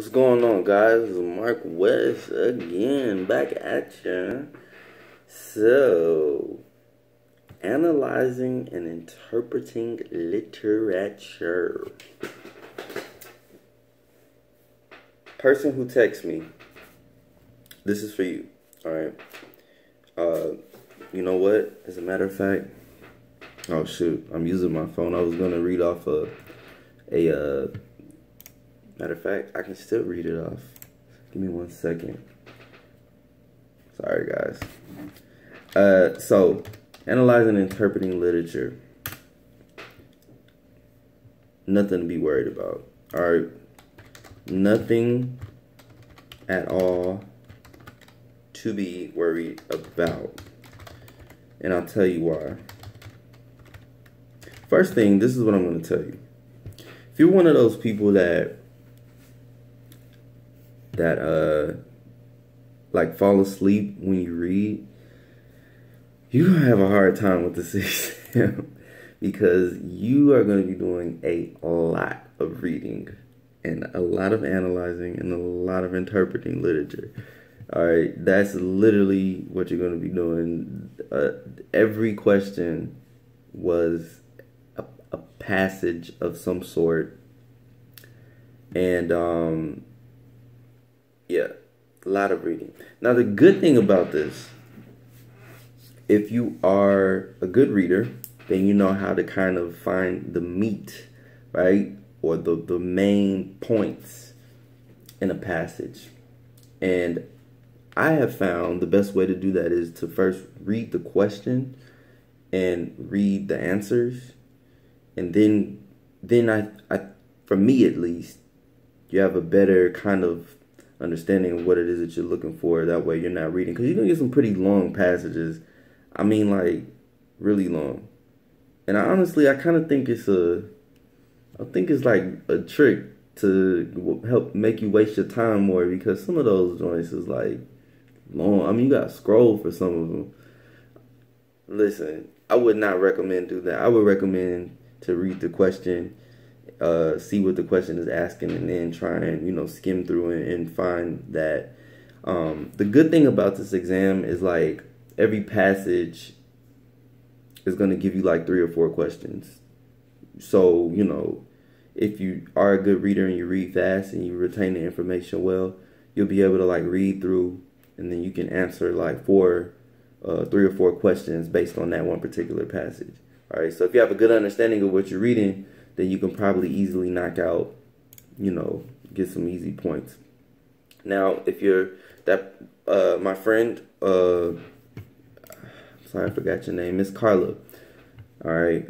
What's going on, guys? It's Mark West again, back at ya. So, analyzing and interpreting literature. Person who texts me, this is for you, alright? You know what? As a matter of fact, oh shoot, I'm using my phone. I was going to read off matter of fact, I can still read it off. Give me 1 second. Sorry, guys. So, analyzing and interpreting literature. Nothing to be worried about. Alright. Nothing at all to be worried about. And I'll tell you why. First thing, this is what I'm going to tell you. If you're one of those people that like fall asleep when you read, you have a hard time with this exam because you are going to be doing a lot of reading and a lot of analyzing and a lot of interpreting literature. All right, that's literally what you're going to be doing. Every question was a passage of some sort, and yeah, a lot of reading. Now, the good thing about this, if you are a good reader, then you know how to kind of find the meat, right? Or the main points in a passage. And I have found the best way to do that is to first read the question and read the answers. And then I, for me at least, you have a better kind of understanding of what it is that you're looking for. That way you're not reading, because you're gonna get some pretty long passages. I mean, like, really long. And I honestly, I kind of think it's like a trick to help make you waste your time more, because some of those joints is like long. I mean, you gotta scroll for some of them. Listen, I would not recommend do that. I would recommend to read the question, see what the question is asking, and then try and, you know, skim through and find that. The good thing about this exam is, like, every passage is going to give you like 3 or 4 questions. So, you know, if you are a good reader and you read fast and you retain the information well, you'll be able to, like, read through, and then you can answer like 3 or 4 questions based on that one particular passage. All right, so if you have a good understanding of what you're reading, then you can probably easily knock out, you know, get some easy points. Now, if you're that, my friend, sorry, I forgot your name, Miss Carla. All right,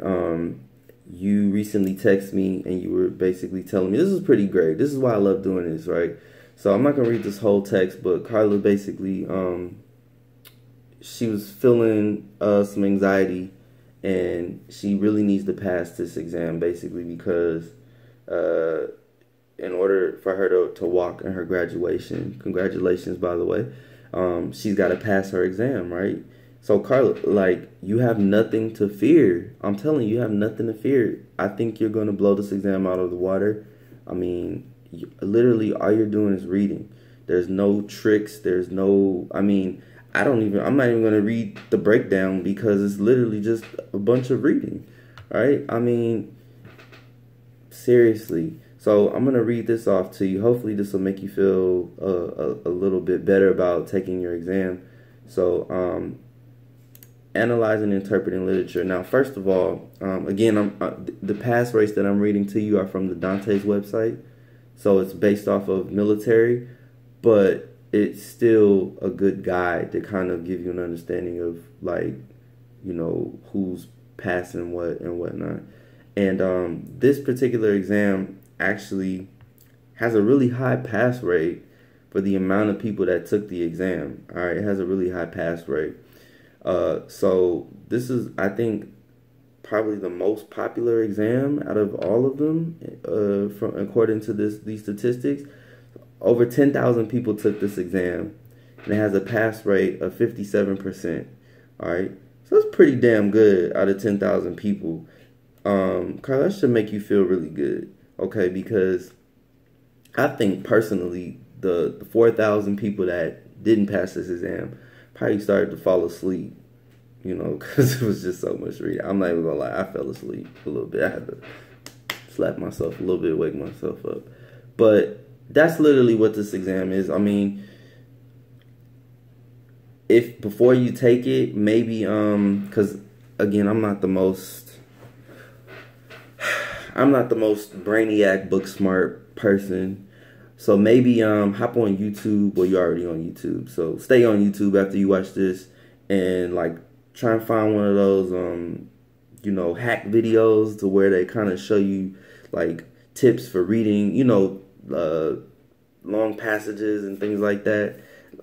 you recently texted me and you were basically telling me, this is pretty great. This is why I love doing this, right? So I'm not gonna read this whole text, but Carla basically, she was feeling some anxiety. And she really needs to pass this exam, basically, because in order for her to walk in her graduation, congratulations, by the way, she's got to pass her exam, right? So, Carla, like, you have nothing to fear. I'm telling you, you have nothing to fear. I think you're going to blow this exam out of the water. I mean, literally, all you're doing is reading. There's no tricks. There's no, I mean, I'm not even going to read the breakdown, because it's literally just a bunch of reading, right? I mean, seriously. So I'm going to read this off to you. Hopefully this will make you feel a little bit better about taking your exam. So, analyzing and interpreting literature. Now, first of all, again, the pass rates that I'm reading to you are from the Dante's website. So it's based off of military, but it's still a good guide to kind of give you an understanding of, like, you know, who's passing what and whatnot. And this particular exam actually has a really high pass rate for the amount of people that took the exam. All right, it has a really high pass rate. So this is, I think, probably the most popular exam out of all of them, from according to these statistics. Over 10,000 people took this exam, and it has a pass rate of 57%. All right, so that's pretty damn good out of 10,000 people. Carl, that should make you feel really good, okay? Because I think personally the 4,000 people that didn't pass this exam probably started to fall asleep, you know, because it was just so much reading. I'm not even going to lie, I fell asleep a little bit. I had to slap myself a little bit, wake myself up. But that's literally what this exam is. I mean, if before you take it, maybe, because, again, I'm not the most brainiac, book smart person. So maybe hop on YouTube. Well, you're already on YouTube, so stay on YouTube after you watch this and like try and find one of those you know, hack videos to where they kind of show you like tips for reading, you know, long passages and things like that.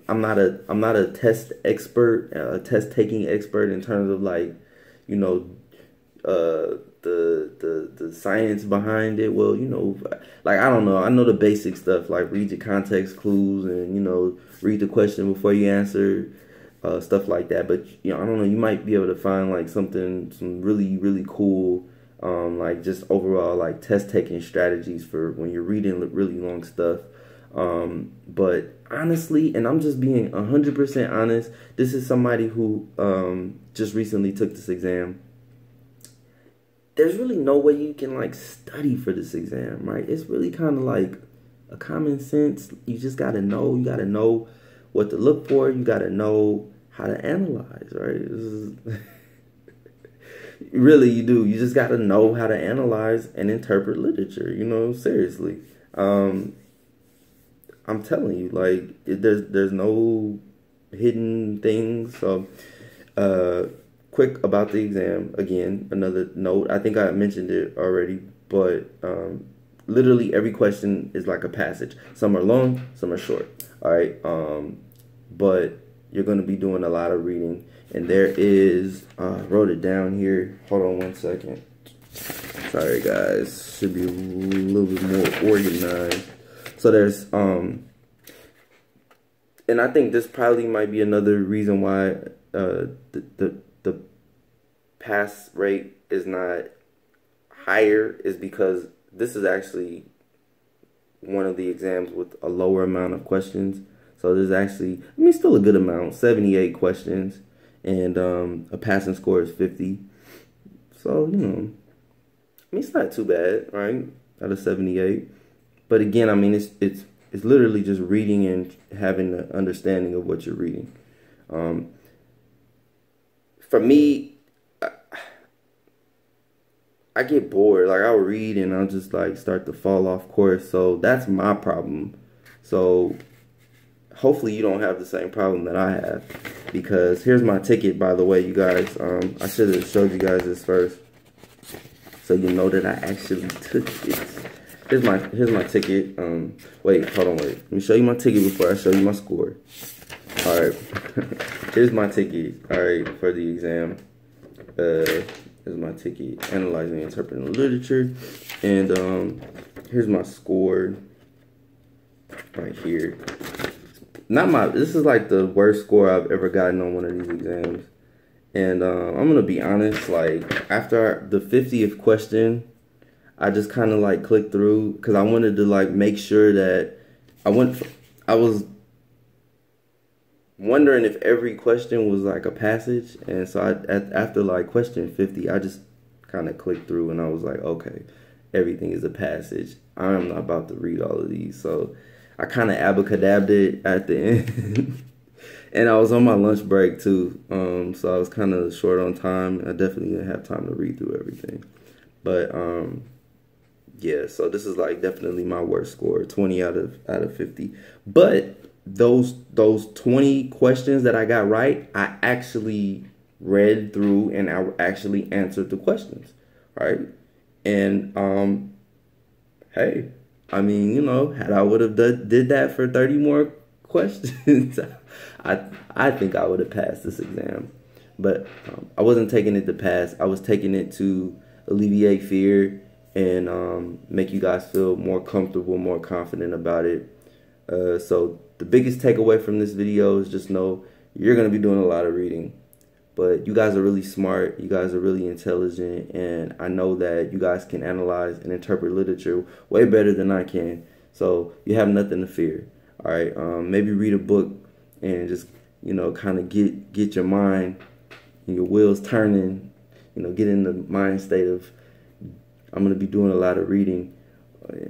I'm not a test expert, a test taking expert in terms of like, you know, the science behind it. Well, you know, like, I don't know, I know the basic stuff, like read your context clues and, you know, read the question before you answer, stuff like that. But, you know, I don't know, you might be able to find like some really, really cool, like just overall like test taking strategies for when you're reading really long stuff. But honestly, and I'm just being 100% honest, this is somebody who just recently took this exam. There's really no way you can like study for this exam, right? It's really kind of like a common sense. You just got to know. You got to know what to look for. You got to know how to analyze, right? This is really, you do. You just got to know how to analyze and interpret literature, you know, seriously. I'm telling you, like, there's no hidden things. So, quick about the exam, again, another note, I think I mentioned it already, but literally every question is like a passage. Some are long, some are short, all right? But you're going to be doing a lot of reading, and there is, I wrote it down here, hold on one second, sorry guys, should be a little bit more organized. So there's, and I think this probably might be another reason why the pass rate is not higher, is because this is actually one of the exams with a lower amount of questions. So there's actually, I mean, still a good amount, 78 questions, and a passing score is 50. So, you know, I mean, it's not too bad, right, out of 78. But again, I mean, it's literally just reading and having an understanding of what you're reading. For me, I get bored. Like, I'll read and I'll just like start to fall off course. So that's my problem. So hopefully you don't have the same problem that I have, because here's my ticket, by the way, you guys. I should have showed you guys this first, so you know that I actually took it. Here's my ticket. Wait, hold on, wait. Let me show you my ticket before I show you my score. All right, here's my ticket, all right, for the exam. Here's my ticket, analyzing and interpreting literature. And here's my score right here. This is like the worst score I've ever gotten on one of these exams. And I'm going to be honest, like, after the 50th question, I just kind of like clicked through, because I wanted to like make sure that I was wondering if every question was like a passage, and so after like question 50, I just kind of clicked through and I was like, okay, everything is a passage. I'm not about to read all of these, so I kind of abacadabbed it at the end. And I was on my lunch break too, so I was kind of short on time. I definitely didn't have time to read through everything, but yeah. So this is like definitely my worst score, 20 out of 50, but those 20 questions that I got right, I actually read through and I actually answered the questions, right? And hey, I mean, you know, had I would have did that for 30 more questions, I think I would have passed this exam. But I wasn't taking it to pass. I was taking it to alleviate fear and make you guys feel more comfortable, more confident about it. So the biggest takeaway from this video is just know you're going to be doing a lot of reading, but you guys are really smart. You guys are really intelligent, and I know that you guys can analyze and interpret literature way better than I can. So you have nothing to fear. All right. Maybe read a book and just, you know, kind of get your mind and your wheels turning, you know, get in the mind state of, I'm going to be doing a lot of reading.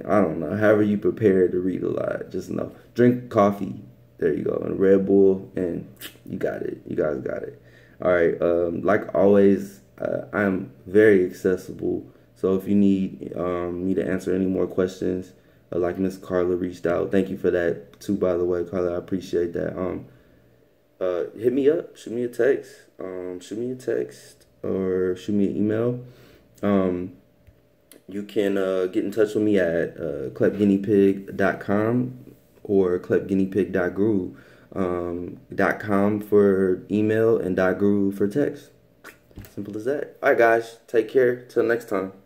I don't know. However you prepare to read a lot, just know, drink coffee. There you go. And Red Bull, and you got it. You guys got it. All right. Like always, I'm very accessible. So if you need me to answer any more questions, like Miss Carla reached out. Thank you for that too, by the way, Carla. I appreciate that. Hit me up. Shoot me a text. Or shoot me an email. You can get in touch with me at clepguineapig.com or clepguineapig.grove, .com for email and .grove for text. Simple as that. All right, guys. Take care. Till next time.